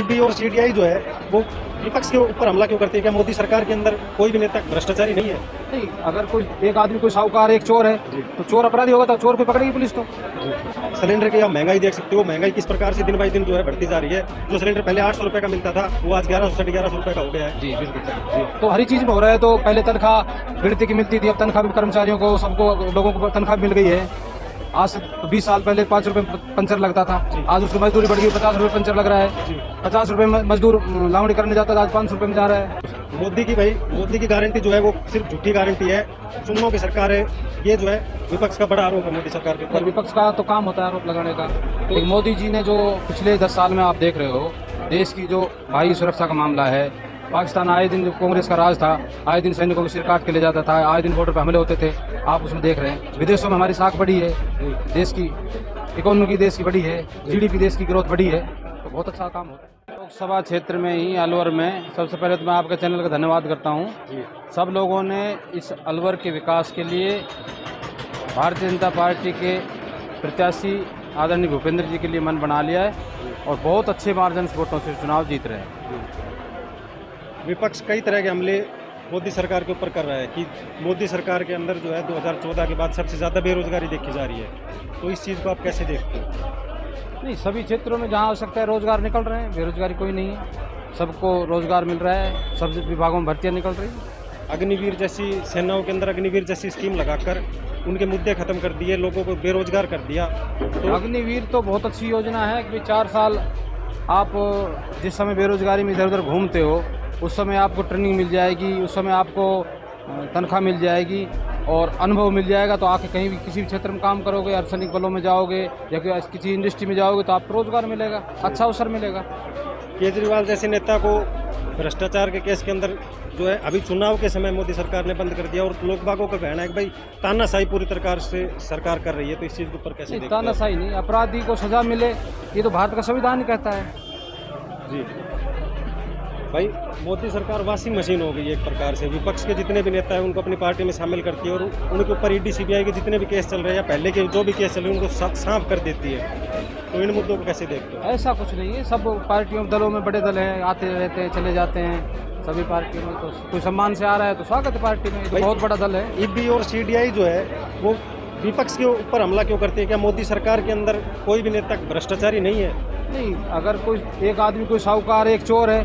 ED और CDI जो है वो विपक्ष के ऊपर हमला क्यों करती है? क्या मोदी सरकार के अंदर कोई भी नेता भ्रष्टाचारी नहीं है? नहीं, अगर कोई एक आदमी कोई साहूकार एक चोर है तो चोर अपराधी होगा तो चोर को पकड़ेगी पुलिस। तो सिलेंडर की आप महंगाई देख सकते हो, महंगाई किस प्रकार से दिन बाई दिन जो है बढ़ती जा रही है। जो सिलेंडर पहले 800 रुपये का मिलता था वो आज 1100 से 1150 रुपये का हो गया है। जी बिल्कुल, तो हर चीज़ में हो रहा है। तो पहले तनख्वाह गिरती की मिलती थी, अब तनख्वाह भी कर्मचारियों को सबको लोगों को तनख्वाह मिल गई है। आज 20 साल पहले 5 रुपये पंचर लगता था, आज उसकी मजदूरी बढ़ गई, 50 रुपये पंचर लग रहा है। 50 रुपये मजदूर लावड़ी करने जाता था, आज 500 रुपये में जा रहा है। मोदी की भाई मोदी की गारंटी जो है वो सिर्फ झूठी गारंटी है, चुनाव की सरकार है ये जो है। विपक्ष का बड़ा आरोप है मोदी सरकार के ऊपर, विपक्ष का तो काम होता है आरोप लगाने का। तो मोदी जी ने जो पिछले 10 साल में आप देख रहे हो, देश की जो भाई सुरक्षा का मामला है, पाकिस्तान आए दिन जो कांग्रेस का राज था, आए दिन सैनिकों को सिर काट के ले जाता था, आए दिन बॉर्डर पर हमले होते थे, आप उसमें देख रहे हैं। विदेशों में हमारी साख बढ़ी है, देश की इकोनॉमी देश की बढ़ी है, जीडीपी देश की ग्रोथ बढ़ी है, तो बहुत अच्छा काम हो रहा है। लोकसभा क्षेत्र में ही अलवर में सबसे पहले तो मैं आपके चैनल का धन्यवाद करता हूँ। सब लोगों ने इस अलवर के विकास के लिए भारतीय जनता पार्टी के प्रत्याशी आदरणीय भूपेंद्र जी के लिए मन बना लिया है और बहुत अच्छे मार्जिन वोटों से चुनाव जीत रहे हैं। विपक्ष कई तरह के हमले मोदी सरकार के ऊपर कर रहा है कि मोदी सरकार के अंदर जो है 2014 के बाद सबसे ज़्यादा बेरोजगारी देखी जा रही है, तो इस चीज़ को आप कैसे देखते हो? नहीं, सभी क्षेत्रों में जहां हो सकता है रोजगार निकल रहे हैं, बेरोजगारी कोई नहीं है, सबको रोजगार मिल रहा है, सब विभागों में भर्तियाँ निकल रही हैं। अग्निवीर जैसी सेनाओं के अंदर अग्निवीर जैसी स्कीम लगाकर उनके मुद्दे खत्म कर दिए, लोगों को बेरोजगार कर दिया। तो अग्निवीर तो बहुत अच्छी योजना है कि 4 साल आप जिस समय बेरोजगारी में इधर उधर घूमते हो उस समय आपको ट्रेनिंग मिल जाएगी, उस समय आपको तनख्वाह मिल जाएगी और अनुभव मिल जाएगा, तो आके कहीं भी किसी भी क्षेत्र में काम करोगे, अर्धसैनिक बलों में जाओगे या किसी इंडस्ट्री में जाओगे तो आपको रोजगार मिलेगा, अच्छा अवसर मिलेगा। केजरीवाल जैसे नेता को भ्रष्टाचार के केस के अंदर जो है अभी चुनाव के समय मोदी सरकार ने बंद कर दिया और लोग बागों का कहना है कि भाई तानाशाही पूरी सरकार से सरकार कर रही है, तो इस चीज़ के ऊपर कैसे? तानाशाही नहीं, अपराधी को सजा मिले, ये तो भारत का संविधान ही कहता है। जी भाई मोदी सरकार वाशिंग मशीन हो गई एक प्रकार से, विपक्ष के जितने भी नेता हैं उनको अपनी पार्टी में शामिल करती है और उनके ऊपर ईडी सीबीआई के जितने भी केस चल रहे हैं, पहले के जो भी केस चल रहे हैं उनको सांप कर देती है, तो इन मुद्दों को कैसे देखते हो? ऐसा कुछ नहीं है, सब पार्टियों दलों में बड़े दल हैं, आते रहते हैं चले जाते हैं सभी पार्टियों में, तो कोई सम्मान से आ रहा है तो स्वागत है पार्टी में, बहुत बड़ा दल है। ईडी और सीडीआई जो है वो विपक्ष के ऊपर हमला क्यों करती है? क्या मोदी सरकार के अंदर कोई भी नेता भ्रष्टाचारी नहीं है? नहीं, अगर कोई एक आदमी कोई साहूकार एक चोर है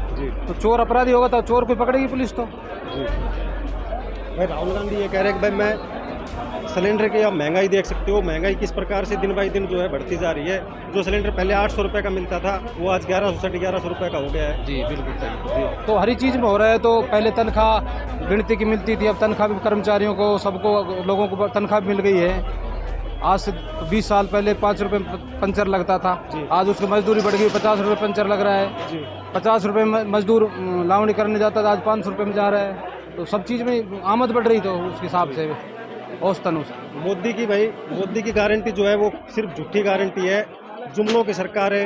तो चोर अपराधी होगा तो चोर को पकड़ेगी पुलिस। तो भाई राहुल गांधी ये कह रहे हैं कि भाई मैं सिलेंडर की आप महंगाई देख सकते हो, महंगाई किस प्रकार से दिन बाई दिन जो है बढ़ती जा रही है। जो सिलेंडर पहले 800 रुपये का मिलता था वो आज 1100 से 1150 रुपये का हो गया है। जी बिल्कुल, तो हर चीज़ में हो रहा है। तो पहले तनख्वाह गिनती की मिलती थी, अब तनख्वाह भी कर्मचारियों को सबको लोगों को तनख्वाह मिल गई है। आज से 20 साल पहले 5 रुपये पंचर लगता था, आज उसकी मजदूरी बढ़ गई, 50 रुपये पंचर लग रहा है। 50 रुपये मजदूर लावणी करने जाता था, आज 500 रुपये में जा रहा है। तो सब चीज़ में आमद बढ़ रही, तो उसके हिसाब से औसतन मोदी की भाई मोदी की गारंटी जो है वो सिर्फ झूठी गारंटी है, जुमलों की सरकार है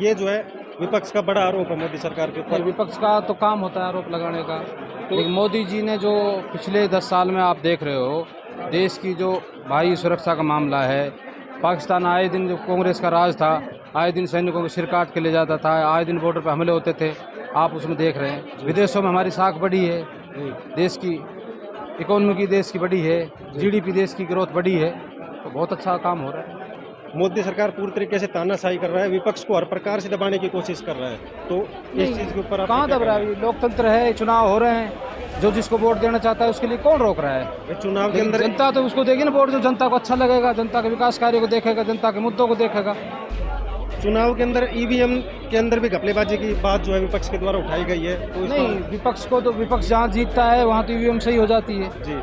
ये जो है। विपक्ष का बड़ा आरोप है मोदी सरकार के ऊपर, विपक्ष का तो काम होता है आरोप लगाने का। तो मोदी जी ने जो पिछले 10 साल में आप देख रहे हो, देश की जो भाई सुरक्षा का मामला है, पाकिस्तान आए दिन जो कांग्रेस का राज था, आए दिन सैनिकों को सिर काट के ले जाता था, आए दिन बॉर्डर पर हमले होते थे, आप उसमें देख रहे हैं। विदेशों में हमारी साख बढ़ी है, देश की इकोनॉमी देश की बढ़ी है, जीडीपी देश की ग्रोथ बढ़ी है, तो बहुत अच्छा काम हो रहा है। मोदी सरकार पूरी तरीके से तानाशाही कर रहा है, विपक्ष को हर प्रकार से दबाने की कोशिश कर रहा है, तो इस चीज़ के ऊपर कहाँ दब रहा है? लोकतंत्र है, चुनाव हो रहे हैं, जो जिसको वोट देना चाहता है उसके लिए कौन रोक रहा है? चुनाव के अंदर जनता तो उसको देगी ना वोट, जो जनता को अच्छा लगेगा, जनता के विकास कार्य को देखेगा, जनता के मुद्दों को देखेगा। चुनाव के अंदर ईवीएम के अंदर भी घपलेबाजी की बात जो है विपक्ष के द्वारा उठाई गई है, तो नहीं, विपक्ष को तो विपक्ष जहाँ जीतता है वहाँ तो ईवीएम सही हो जाती है जी,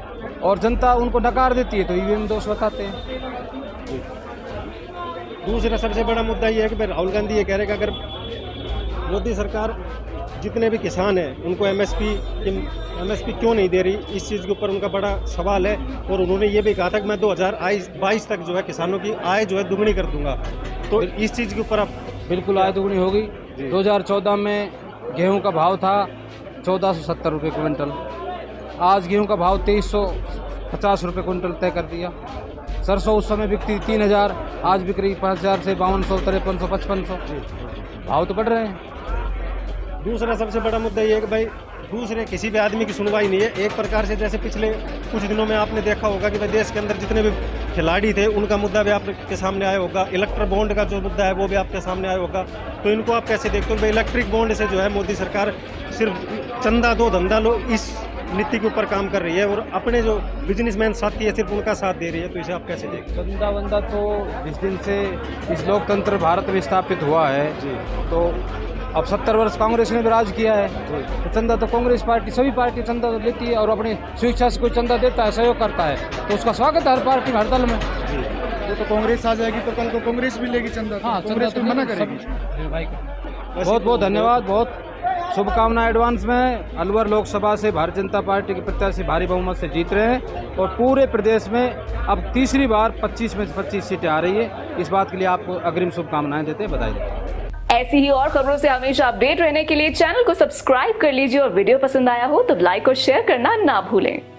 और जनता उनको नकार देती है तो ईवीएम दोष बताते हैं। दूसरा सबसे बड़ा मुद्दा ये है कि राहुल गांधी ये कह रहे हैं कि अगर मोदी सरकार जितने भी किसान हैं उनको एमएसपी क्यों नहीं दे रही, इस चीज़ के ऊपर उनका बड़ा सवाल है। और उन्होंने ये भी कहा था कि मैं 2022 तक जो है किसानों की आय जो है दुगनी कर दूंगा, तो इस चीज़ के ऊपर आप? बिल्कुल आय दुगनी होगी। 2014 में गेहूँ का भाव था 1470 रुपये क्विंटल, आज गेहूँ का भाव 2350 रुपये क्विंटल तय कर दिया। सरसों उस समय बिकती 3000, आज बिक रही 5000 से 5253, 5500, भाव तो बढ़ रहे हैं। दूसरा सबसे बड़ा मुद्दा ये है कि भाई दूसरे किसी भी आदमी की सुनवाई नहीं है। एक प्रकार से जैसे पिछले कुछ दिनों में आपने देखा होगा कि भाई देश के अंदर जितने भी खिलाड़ी थे उनका मुद्दा भी आपके सामने आया होगा, इलेक्ट्रॉन बॉन्ड का जो मुद्दा है वो भी आपके सामने आया होगा। तो इनको आप कैसे देखते हो? भाई इलेक्ट्रिक बॉन्ड से जो है मोदी सरकार सिर्फ चंदा दो धंधा लो इस नीति के ऊपर काम कर रही है और अपने जो बिजनेसमैन साथी है सिर्फ उनका साथ दे रही है। तो इसे आप कैसे देखते? चंदा वंदा तो जिस दिन से इस लोकतंत्र भारत में स्थापित हुआ है तो अब 70 वर्ष कांग्रेस ने भी राज किया है। तो चंदा तो कांग्रेस पार्टी सभी पार्टी चंदा लेती है और अपनी स्वेच्छा से कोई चंदा देता है, सहयोग करता है तो उसका स्वागत है हर पार्टी हर दल में। वो तो कांग्रेस आ जाएगी तो कल को कांग्रेस भी लेगी चंदा। हाँ, कांग्रेस तो मना करेगी। बहुत बहुत धन्यवाद, बहुत शुभकामनाएं एडवांस में। अलवर लोकसभा से भारतीय जनता पार्टी के प्रत्याशी भारी बहुमत से जीत रहे हैं और पूरे प्रदेश में अब तीसरी बार 25 में 25 सीटें आ रही है। इस बात के लिए आपको अग्रिम शुभकामनाएं देते हैं, बधाई देते हैं। ऐसी ही और खबरों से हमेशा अपडेट रहने के लिए चैनल को सब्सक्राइब कर लीजिए और वीडियो पसंद आया हो तो लाइक और शेयर करना ना भूलें।